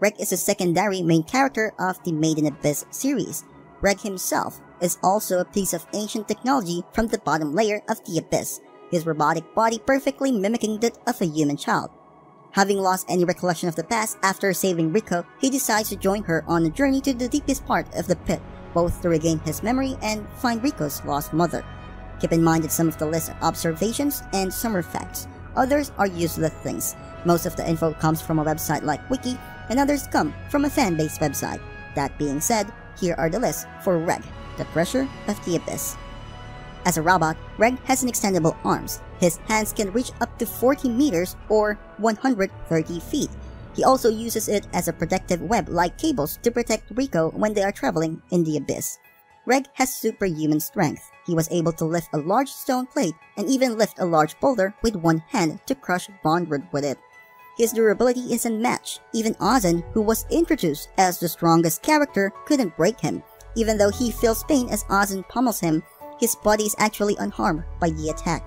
Reg is the secondary main character of the Made in Abyss series. Reg himself is also a piece of ancient technology from the bottom layer of the Abyss, his robotic body perfectly mimicking that of a human child. Having lost any recollection of the past after saving Riko, he decides to join her on a journey to the deepest part of the pit, both to regain his memory and find Riko's lost mother. Keep in mind that some of the list are observations and some are facts. Others are useless things. Most of the info comes from a website like Wiki, and others come from a fanbase website. That being said, here are the lists for Reg, the Treasure of the Abyss. As a robot, Reg has an extendable arms. His hands can reach up to 40 meters or 130 feet. He also uses it as a protective web like cables to protect Riko when they are traveling in the Abyss. Reg has superhuman strength. He was able to lift a large stone plate and even lift a large boulder with one hand to crush Bondrewd with it. His durability is unmatched. Even Ozen, who was introduced as the strongest character, couldn't break him. Even though he feels pain as Ozen pummels him, his body is actually unharmed by the attack.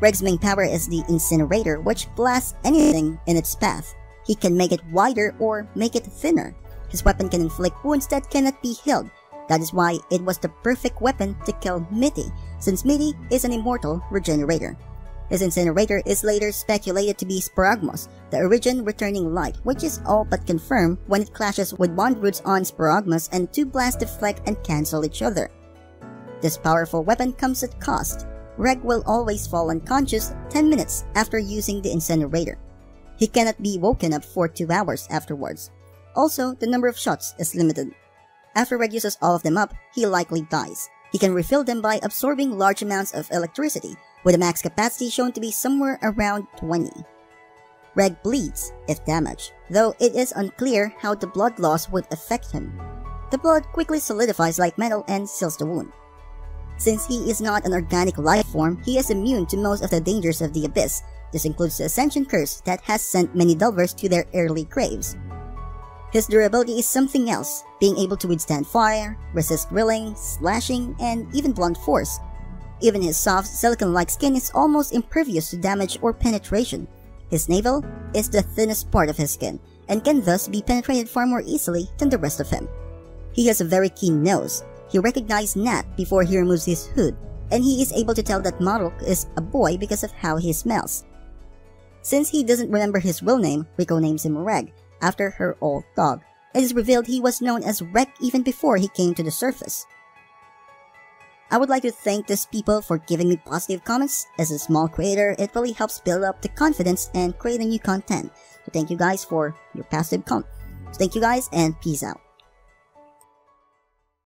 Reg's main power is the incinerator, which blasts anything in its path. He can make it wider or make it thinner. His weapon can inflict wounds that cannot be healed. That is why it was the perfect weapon to kill Mitty, since Mitty is an immortal regenerator. His incinerator is later speculated to be Spirogmos, the origin returning light, which is all but confirmed when it clashes with Wand Roots on Spirogmos and two blasts deflect and cancel each other. This powerful weapon comes at cost. Reg will always fall unconscious 10 minutes after using the incinerator. He cannot be woken up for 2 hours afterwards. Also, the number of shots is limited. After Reg uses all of them up, he likely dies. He can refill them by absorbing large amounts of electricity, with a max capacity shown to be somewhere around 20. Reg bleeds if damaged, though it is unclear how the blood loss would affect him. The blood quickly solidifies like metal and seals the wound. Since he is not an organic life form, he is immune to most of the dangers of the Abyss. This includes the Ascension Curse that has sent many Delvers to their early graves. His durability is something else, being able to withstand fire, resist grilling, slashing, and even blunt force. Even his soft, silicon-like skin is almost impervious to damage or penetration. His navel is the thinnest part of his skin, and can thus be penetrated far more easily than the rest of him. He has a very keen nose. He recognized Nat before he removes his hood, and he is able to tell that Maruk is a boy because of how he smells. Since he doesn't remember his real name, Riko names him Reg, after her old dog. It is revealed he was known as Wreck even before he came to the surface. I would like to thank these people for giving me positive comments. As a small creator, it really helps build up the confidence and creating new content. So thank you guys for your positive comments. So thank you guys and peace out.